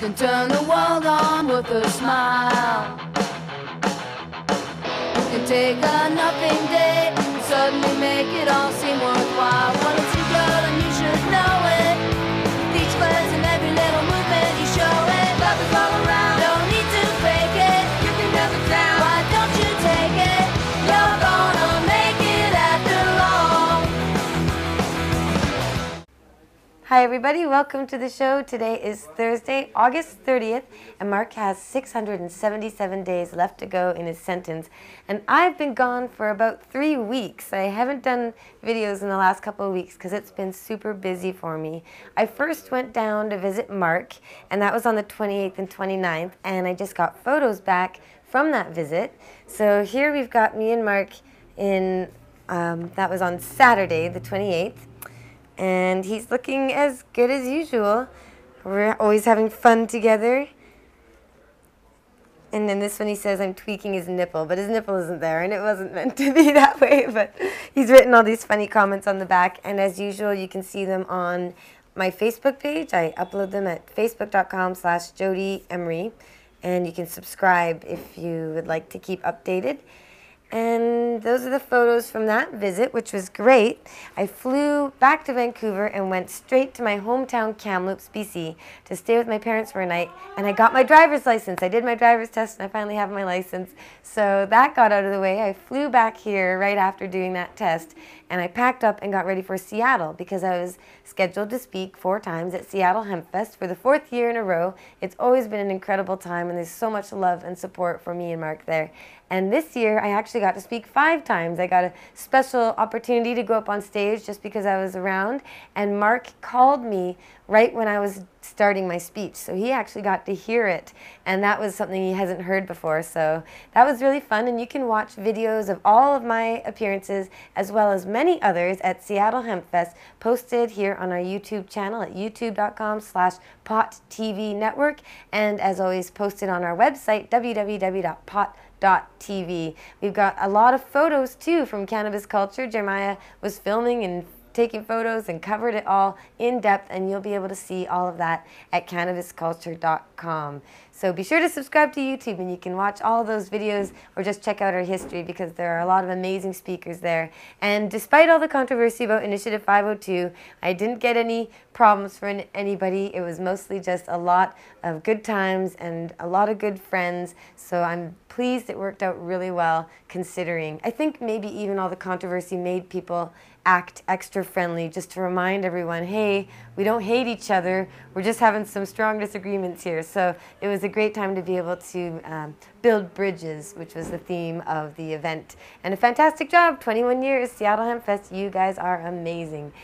can turn the world on with a smile. You can take a nothing day and suddenly make it all seem worthwhile. Well, it's your girl and you should know it. Each place and every little movement you show it. Love is all around, don't need to fake it. You can never tell, why don't you take it? You're gonna make it after all. Hi everybody, welcome to the show. Today is Thursday, August 30th, and Mark has 677 days left to go in his sentence. And I've been gone for about 3 weeks. I haven't done videos in the last couple of weeks because it's been super busy for me. I first went down to visit Mark, and that was on the 28th and 29th, and I just got photos back from that visit. So here we've got me and Mark in, that was on Saturday, the 28th. And he's looking as good as usual. We're always having fun together. And then this one he says, I'm tweaking his nipple, but his nipple isn't there, and it wasn't meant to be that way, but he's written all these funny comments on the back, and as usual, you can see them on my Facebook page. I upload them at facebook.com/Jodie Emery, and you can subscribe if you would like to keep updated. And those are the photos from that visit, which was great. I flew back to Vancouver and went straight to my hometown, Kamloops, BC, to stay with my parents for a night. And I got my driver's license. I did my driver's test, and I finally have my license. So that got out of the way. I flew back here right after doing that test. And I packed up and got ready for Seattle because I was scheduled to speak 4 times at Seattle Hempfest for the 4th year in a row. It's always been an incredible time, and there's so much love and support for me and Mark there. And this year, I actually got to speak 5 times. I got a special opportunity to go up on stage just because I was around, and Mark called me right when I was starting my speech, so he actually got to hear it, and that was something he hasn't heard before, so that was really fun. And you can watch videos of all of my appearances as well as many others at Seattle Hempfest posted here on our YouTube channel at youtube.com/Pot TV network, and as always posted on our website www.pot.tv. We've got a lot of photos too from Cannabis Culture. Jeremiah was filming and taking photos and covered it all in depth, and you'll be able to see all of that at CannabisCulture.com. So be sure to subscribe to YouTube, and you can watch all those videos or just check out our history because there are a lot of amazing speakers there. And despite all the controversy about Initiative 502, I didn't get any problems for anybody. It was mostly just a lot of good times and a lot of good friends, so I'm pleased it worked out really well considering. I think maybe even all the controversy made people act extra friendly just to remind everyone, hey, we don't hate each other, we're just having some strong disagreements here. So it was a great time to be able to build bridges, which was the theme of the event. And a fantastic job, 21 years, Seattle Hempfest, you guys are amazing.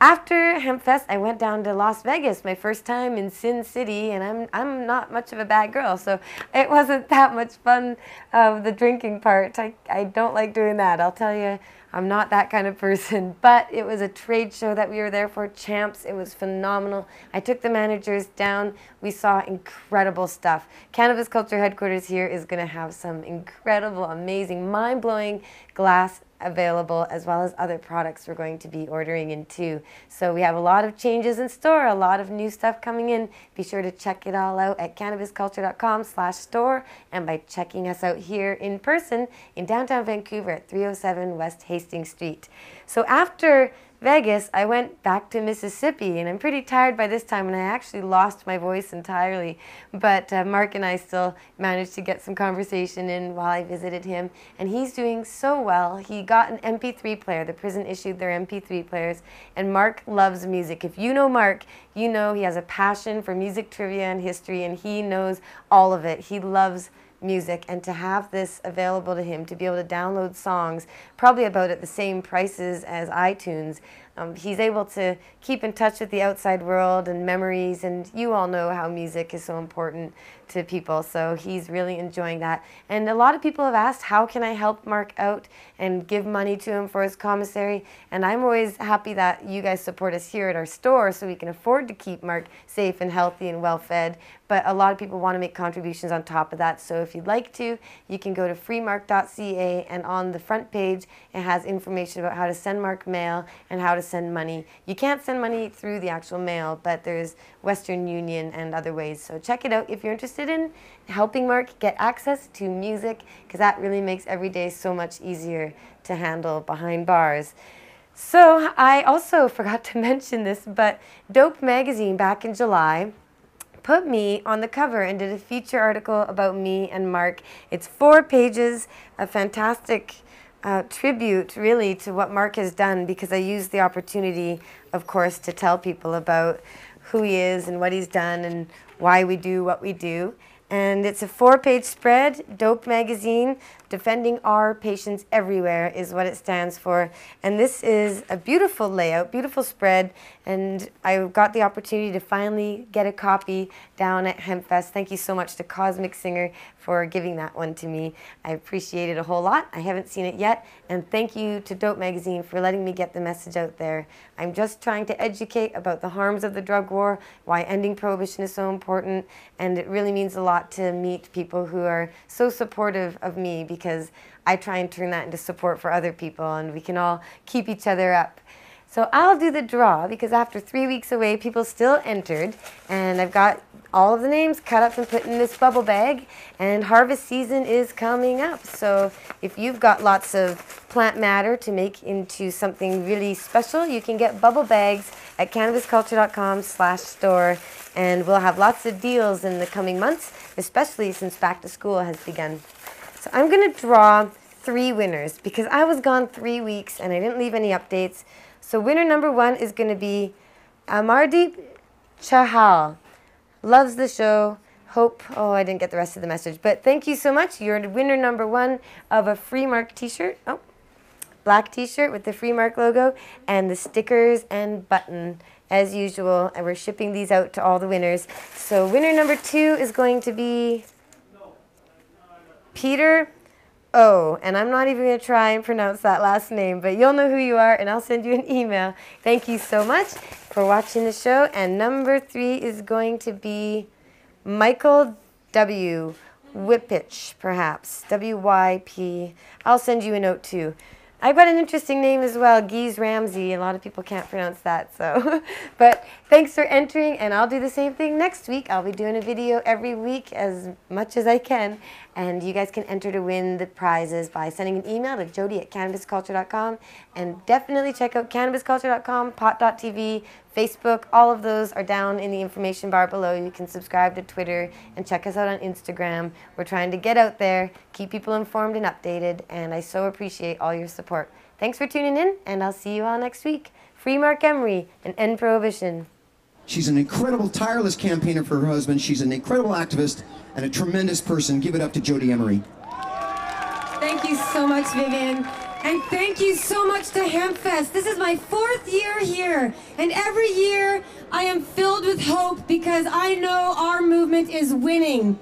After Hempfest, I went down to Las Vegas, my first time in Sin City, and I'm not much of a bad girl, so it wasn't that much fun, the drinking part. I don't like doing that, I'll tell you. I'm not that kind of person, but it was a trade show that we were there for, Champs. It was phenomenal. I took the managers down. We saw incredible stuff. Cannabis Culture Headquarters here is going to have some incredible, amazing, mind-blowing glass available, as well as other products we're going to be ordering in too. So we have a lot of changes in store, a lot of new stuff coming in. Be sure to check it all out at CannabisCulture.com/store, and by checking us out here in person in downtown Vancouver at 307 West Hastings Street. So after Vegas, I went back to Mississippi, and I'm pretty tired by this time, and I actually lost my voice entirely, but Mark and I still managed to get some conversation in while I visited him, and he's doing so well. He got an MP3 player. The prison issued their MP3 players, and Mark loves music. If you know Mark, you know he has a passion for music trivia and history, and he knows all of it. He loves music, and to have this available to him, to be able to download songs probably about at the same prices as iTunes, he's able to keep in touch with the outside world and memories, and you all know how music is so important to people, so he's really enjoying that. And a lot of people have asked, how can I help Mark out and give money to him for his commissary? And I'm always happy that you guys support us here at our store so we can afford to keep Mark safe and healthy and well-fed. but a lot of people want to make contributions on top of that. So if you'd like to, you can go to freemarc.ca, and on the front page it has information about how to send Mark mail and how to send money. You can't send money through the actual mail, but there's Western Union and other ways. So check it out if you're interested in helping Mark get access to music, because that really makes every day so much easier to handle behind bars. So I also forgot to mention this, but Dope Magazine back in July put me on the cover and did a feature article about me and Mark. It's 4 pages, a fantastic tribute really to what Mark has done, because I used the opportunity, of course, to tell people about who he is and what he's done and why we do what we do. And it's a 4-page spread. Dope Magazine, defending our patients everywhere is what it stands for. And this is a beautiful layout, beautiful spread. And I got the opportunity to finally get a copy down at Hempfest. Thank you so much to Cosmic Singer for giving that one to me. I appreciate it a whole lot. I haven't seen it yet. And thank you to Dope Magazine for letting me get the message out there. I'm just trying to educate about the harms of the drug war, why ending prohibition is so important. And it really means a lot to meet people who are so supportive of me, because I try and turn that into support for other people, and we can all keep each other up. So I'll do the draw, because after 3 weeks away people still entered, and I've got all of the names cut up and put in this bubble bag, and harvest season is coming up. So if you've got lots of plant matter to make into something really special, you can get bubble bags at CannabisCulture.com/store, and we'll have lots of deals in the coming months, especially since back to school has begun. So I'm going to draw 3 winners, because I was gone 3 weeks and I didn't leave any updates. So winner number 1 is going to be Amardeep Chahal. Loves the show. Hope, oh, I didn't get the rest of the message, but thank you so much. You're winner number 1 of a Free Marc t-shirt. Oh, black t-shirt with the Free Marc logo and the stickers and button as usual. And we're shipping these out to all the winners. So winner number 2 is going to be Peter O. And I'm not even going to try and pronounce that last name, but you'll know who you are, and I'll send you an email. Thank you so much for watching the show. And number 3 is going to be Michael W. Whippitch, perhaps. W-Y-P. I'll send you a note too. I've got an interesting name as well, Geese Ramsey. A lot of people can't pronounce that, so. But thanks for entering, and I'll do the same thing next week. I'll be doing a video every week as much as I can, and you guys can enter to win the prizes by sending an email to jodie@cannabisculture.com, and definitely check out cannabisculture.com, pot.tv, Facebook. All of those are down in the information bar below. You can subscribe to Twitter and check us out on Instagram. We're trying to get out there, keep people informed and updated, and I so appreciate all your support. Thanks for tuning in, and I'll see you all next week. Free Mark Emery and End Prohibition. She's an incredible, tireless campaigner for her husband. She's an incredible activist and a tremendous person. Give it up to Jodie Emery. Thank you so much, Vivian. And thank you so much to Hempfest. This is my 4th year here, and every year I am filled with hope, because I know our movement is winning.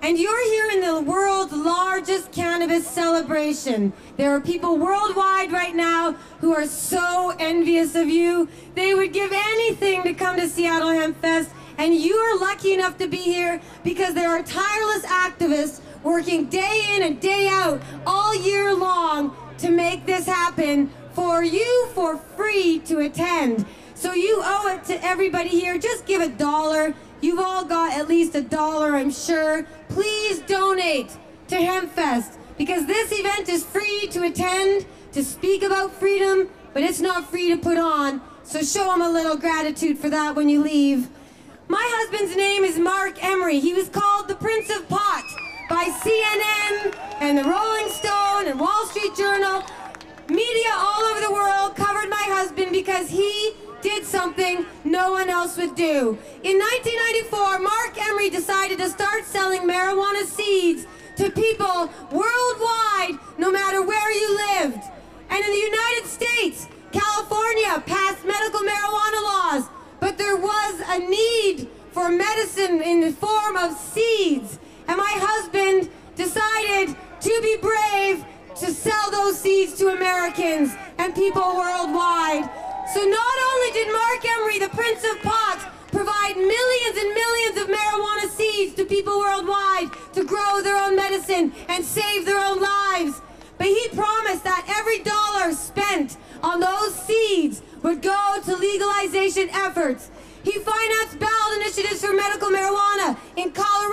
And you're here in the world's largest cannabis celebration. There are people worldwide right now who are so envious of you. They would give anything to come to Seattle Hempfest, and you are lucky enough to be here, because there are tireless activists working day in and day out all year long to make this happen for you for free to attend. So you owe it to everybody here. Just give $1. You've all got at least $1, I'm sure. Please donate to Hempfest, because this event is free to attend, to speak about freedom, but it's not free to put on. So show them a little gratitude for that when you leave. My husband's name is Mark Emery. He was called the Prince of Pot by CNN and the Rolling Stone and Wall Street Journal. Media all over the world covered my husband because he did something no one else would do. In 1994, Mark Emery decided to start selling marijuana seeds to people worldwide, no matter where you lived. And in the United States, California passed medical marijuana laws, but there was a need for medicine in the form of seeds. And my husband decided to be brave to sell those seeds to Americans and people worldwide. So not only did Mark Emery, the Prince of Pot, provide millions and millions of marijuana seeds people worldwide to grow their own medicine and save their own lives. But he promised that every dollar spent on those seeds would go to legalization efforts. He financed ballot initiatives for medical marijuana in Colorado,